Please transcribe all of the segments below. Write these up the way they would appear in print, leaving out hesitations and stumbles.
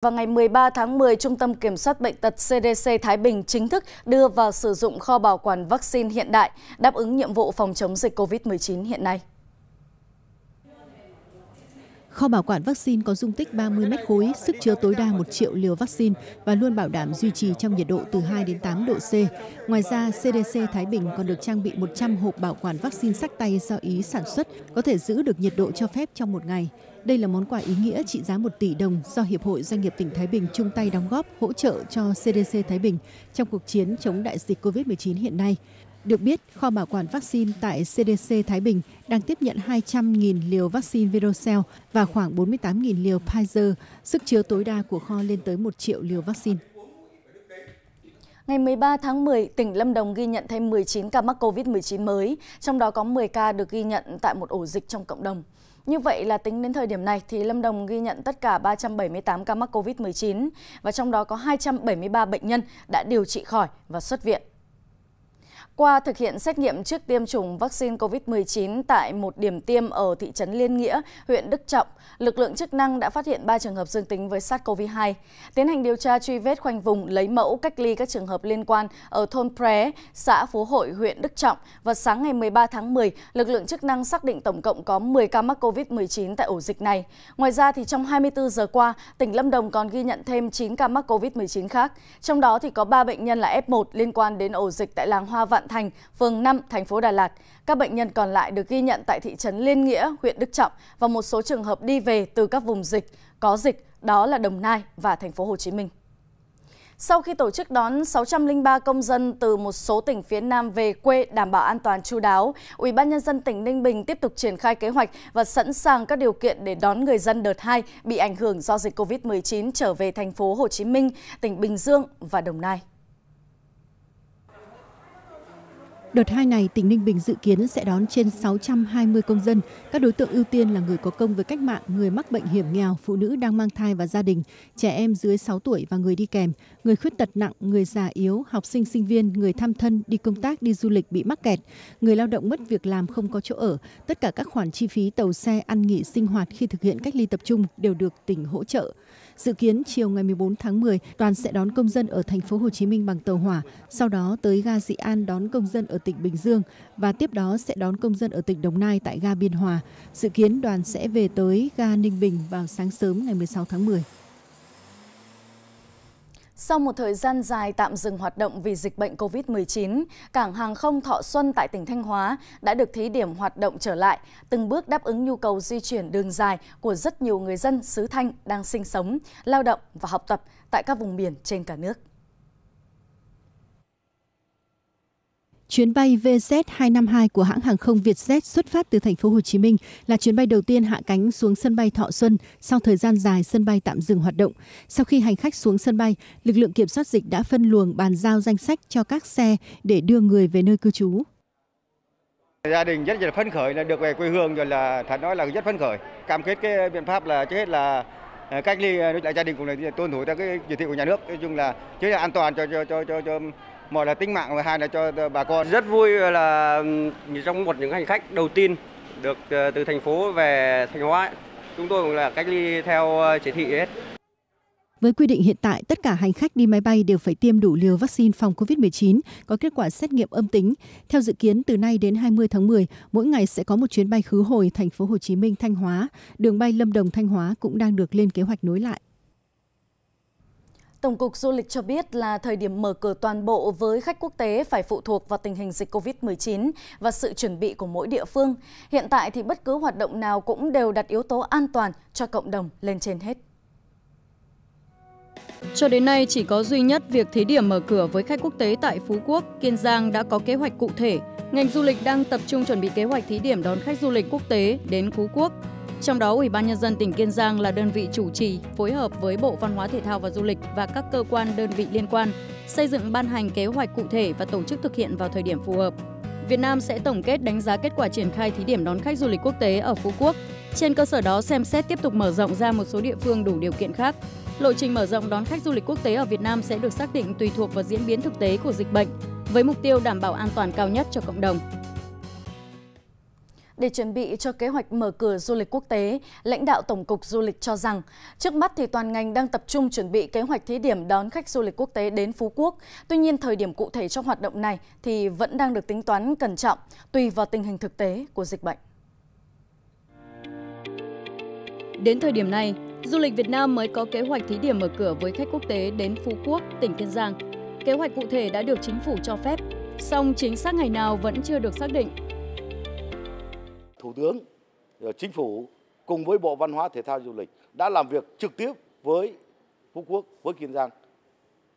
Vào ngày 13 tháng 10, Trung tâm Kiểm soát Bệnh tật CDC Thái Bình chính thức đưa vào sử dụng kho bảo quản vaccine hiện đại, đáp ứng nhiệm vụ phòng chống dịch COVID-19 hiện nay. Kho bảo quản vaccine có dung tích 30 mét khối, sức chứa tối đa 1 triệu liều vaccine và luôn bảo đảm duy trì trong nhiệt độ từ 2 đến 8 độ C. Ngoài ra, CDC Thái Bình còn được trang bị 100 hộp bảo quản vaccine xách tay do Ý sản xuất, có thể giữ được nhiệt độ cho phép trong một ngày. Đây là món quà ý nghĩa trị giá 1 tỷ đồng do Hiệp hội Doanh nghiệp tỉnh Thái Bình chung tay đóng góp hỗ trợ cho CDC Thái Bình trong cuộc chiến chống đại dịch COVID-19 hiện nay. Được biết, kho bảo quản vaccine tại CDC Thái Bình đang tiếp nhận 200.000 liều vaccine VeroCell và khoảng 48.000 liều Pfizer, sức chứa tối đa của kho lên tới 1 triệu liều vaccine. Ngày 13 tháng 10, tỉnh Lâm Đồng ghi nhận thêm 19 ca mắc COVID-19 mới, trong đó có 10 ca được ghi nhận tại một ổ dịch trong cộng đồng. Như vậy là tính đến thời điểm này, thì Lâm Đồng ghi nhận tất cả 378 ca mắc COVID-19 và trong đó có 273 bệnh nhân đã điều trị khỏi và xuất viện. Qua thực hiện xét nghiệm trước tiêm chủng vaccine COVID-19 tại một điểm tiêm ở thị trấn Liên Nghĩa, huyện Đức Trọng, lực lượng chức năng đã phát hiện 3 trường hợp dương tính với SARS-CoV-2. Tiến hành điều tra truy vết khoanh vùng, lấy mẫu cách ly các trường hợp liên quan ở thôn Pré, xã Phú Hội, huyện Đức Trọng. Vào sáng ngày 13 tháng 10, lực lượng chức năng xác định tổng cộng có 10 ca mắc COVID-19 tại ổ dịch này. Ngoài ra, thì trong 24 giờ qua, tỉnh Lâm Đồng còn ghi nhận thêm 9 ca mắc COVID-19 khác. Trong đó thì có 3 bệnh nhân là F1 liên quan đến ổ dịch tại làng Hoa Vạn Thành, phường 5, thành phố Đà Lạt. Các bệnh nhân còn lại được ghi nhận tại thị trấn Liên Nghĩa, huyện Đức Trọng và một số trường hợp đi về từ các vùng dịch, có dịch, đó là Đồng Nai và thành phố Hồ Chí Minh. Sau khi tổ chức đón 603 công dân từ một số tỉnh phía Nam về quê đảm bảo an toàn chu đáo, Ủy ban nhân dân tỉnh Ninh Bình tiếp tục triển khai kế hoạch và sẵn sàng các điều kiện để đón người dân đợt 2 bị ảnh hưởng do dịch Covid-19 trở về thành phố Hồ Chí Minh, tỉnh Bình Dương và Đồng Nai. Đợt 2 này, tỉnh Ninh Bình dự kiến sẽ đón trên 620 công dân. Các đối tượng ưu tiên là người có công với cách mạng, người mắc bệnh hiểm nghèo, phụ nữ đang mang thai và gia đình, trẻ em dưới 6 tuổi và người đi kèm, người khuyết tật nặng, người già yếu, học sinh sinh viên, người thăm thân, đi công tác, đi du lịch bị mắc kẹt, người lao động mất việc làm không có chỗ ở. Tất cả các khoản chi phí tàu xe, ăn nghỉ, sinh hoạt khi thực hiện cách ly tập trung đều được tỉnh hỗ trợ. Dự kiến chiều ngày 14 tháng 10, đoàn sẽ đón công dân ở thành phố Hồ Chí Minh bằng tàu hỏa, sau đó tới ga Dị An đón công dân ở tỉnh Bình Dương và tiếp đó sẽ đón công dân ở tỉnh Đồng Nai tại ga Biên Hòa. Dự kiến đoàn sẽ về tới ga Ninh Bình vào sáng sớm ngày 16 tháng 10. Sau một thời gian dài tạm dừng hoạt động vì dịch bệnh COVID-19, cảng hàng không Thọ Xuân tại tỉnh Thanh Hóa đã được thí điểm hoạt động trở lại, từng bước đáp ứng nhu cầu di chuyển đường dài của rất nhiều người dân xứ Thanh đang sinh sống, lao động và học tập tại các vùng biển trên cả nước. Chuyến bay VZ252 của hãng hàng không Vietjet xuất phát từ thành phố Hồ Chí Minh là chuyến bay đầu tiên hạ cánh xuống sân bay Thọ Xuân sau thời gian dài sân bay tạm dừng hoạt động. Sau khi hành khách xuống sân bay, lực lượng kiểm soát dịch đã phân luồng, bàn giao danh sách cho các xe để đưa người về nơi cư trú. Gia đình rất là phấn khởi là được về quê hương rồi, là thật nói là rất phấn khởi. Cam kết cái biện pháp là trước hết là cách ly đối lại gia đình, cũng là tuân thủ theo cái chỉ thị của nhà nước, nói chung là chứ là an toàn cho một là tính mạng và hai là cho bà con. Rất vui là trong một những hành khách đầu tiên được từ thành phố về Thanh Hóa, chúng tôi cũng là cách ly theo chỉ thị hết. Với quy định hiện tại, tất cả hành khách đi máy bay đều phải tiêm đủ liều vaccine phòng COVID-19, có kết quả xét nghiệm âm tính. Theo dự kiến, từ nay đến 20 tháng 10, mỗi ngày sẽ có một chuyến bay khứ hồi thành phố Hồ Chí Minh - Thanh Hóa. Đường bay Lâm Đồng - Thanh Hóa cũng đang được lên kế hoạch nối lại. Tổng cục Du lịch cho biết là thời điểm mở cửa toàn bộ với khách quốc tế phải phụ thuộc vào tình hình dịch COVID-19 và sự chuẩn bị của mỗi địa phương. Hiện tại thì bất cứ hoạt động nào cũng đều đặt yếu tố an toàn cho cộng đồng lên trên hết. Cho đến nay, chỉ có duy nhất việc thí điểm mở cửa với khách quốc tế tại Phú Quốc, Kiên Giang đã có kế hoạch cụ thể. Ngành du lịch đang tập trung chuẩn bị kế hoạch thí điểm đón khách du lịch quốc tế đến Phú Quốc. Trong đó, Ủy ban Nhân dân tỉnh Kiên Giang là đơn vị chủ trì, phối hợp với Bộ Văn hóa Thể thao và Du lịch và các cơ quan đơn vị liên quan, xây dựng ban hành kế hoạch cụ thể và tổ chức thực hiện vào thời điểm phù hợp. Việt Nam sẽ tổng kết đánh giá kết quả triển khai thí điểm đón khách du lịch quốc tế ở Phú Quốc. Trên cơ sở đó xem xét tiếp tục mở rộng ra một số địa phương đủ điều kiện khác. Lộ trình mở rộng đón khách du lịch quốc tế ở Việt Nam sẽ được xác định tùy thuộc vào diễn biến thực tế của dịch bệnh, với mục tiêu đảm bảo an toàn cao nhất cho cộng đồng. Để chuẩn bị cho kế hoạch mở cửa du lịch quốc tế, lãnh đạo Tổng cục Du lịch cho rằng, trước mắt thì toàn ngành đang tập trung chuẩn bị kế hoạch thí điểm đón khách du lịch quốc tế đến Phú Quốc. Tuy nhiên, thời điểm cụ thể cho hoạt động này thì vẫn đang được tính toán cẩn trọng, tùy vào tình hình thực tế của dịch bệnh. Đến thời điểm này, du lịch Việt Nam mới có kế hoạch thí điểm mở cửa với khách quốc tế đến Phú Quốc, tỉnh Kiên Giang. Kế hoạch cụ thể đã được chính phủ cho phép, song chính xác ngày nào vẫn chưa được xác định. Thủ tướng, chính phủ cùng với Bộ Văn hóa Thể thao Du lịch đã làm việc trực tiếp với Phú Quốc, với Kiên Giang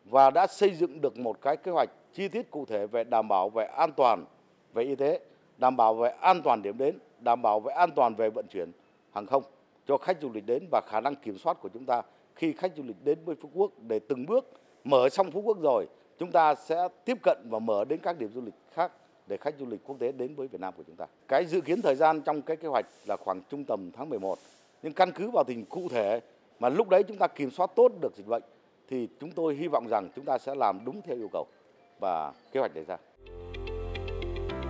và đã xây dựng được một cái kế hoạch chi tiết cụ thể về đảm bảo về an toàn về y tế, đảm bảo về an toàn điểm đến, đảm bảo về an toàn về vận chuyển hàng không cho khách du lịch đến và khả năng kiểm soát của chúng ta khi khách du lịch đến với Phú Quốc để từng bước mở xong Phú Quốc rồi chúng ta sẽ tiếp cận và mở đến các điểm du lịch khác để khách du lịch quốc tế đến với Việt Nam của chúng ta. Cái dự kiến thời gian trong cái kế hoạch là khoảng trung tầm tháng 11. Nhưng căn cứ vào tình hình cụ thể mà lúc đấy chúng ta kiểm soát tốt được dịch bệnh thì chúng tôi hy vọng rằng chúng ta sẽ làm đúng theo yêu cầu và kế hoạch đề ra.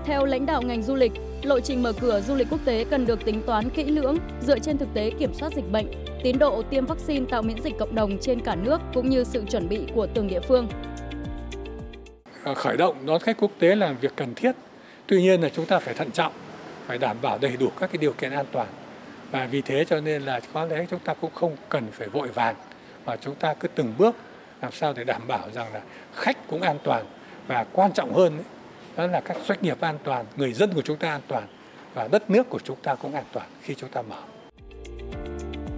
Theo lãnh đạo ngành du lịch, lộ trình mở cửa du lịch quốc tế cần được tính toán kỹ lưỡng dựa trên thực tế kiểm soát dịch bệnh, tiến độ tiêm vaccine tạo miễn dịch cộng đồng trên cả nước cũng như sự chuẩn bị của từng địa phương. Khởi động đón khách quốc tế là việc cần thiết. Tuy nhiên là chúng ta phải thận trọng, phải đảm bảo đầy đủ các cái điều kiện an toàn. Và vì thế cho nên là có lẽ chúng ta cũng không cần phải vội vàng mà chúng ta cứ từng bước làm sao để đảm bảo rằng là khách cũng an toàn và quan trọng hơn ấy, đó là các doanh nghiệp an toàn, người dân của chúng ta an toàn và đất nước của chúng ta cũng an toàn khi chúng ta mở.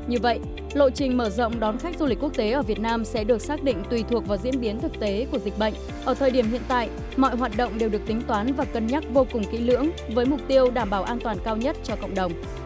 Như vậy, lộ trình mở rộng đón khách du lịch quốc tế ở Việt Nam sẽ được xác định tùy thuộc vào diễn biến thực tế của dịch bệnh. Ở thời điểm hiện tại, mọi hoạt động đều được tính toán và cân nhắc vô cùng kỹ lưỡng với mục tiêu đảm bảo an toàn cao nhất cho cộng đồng.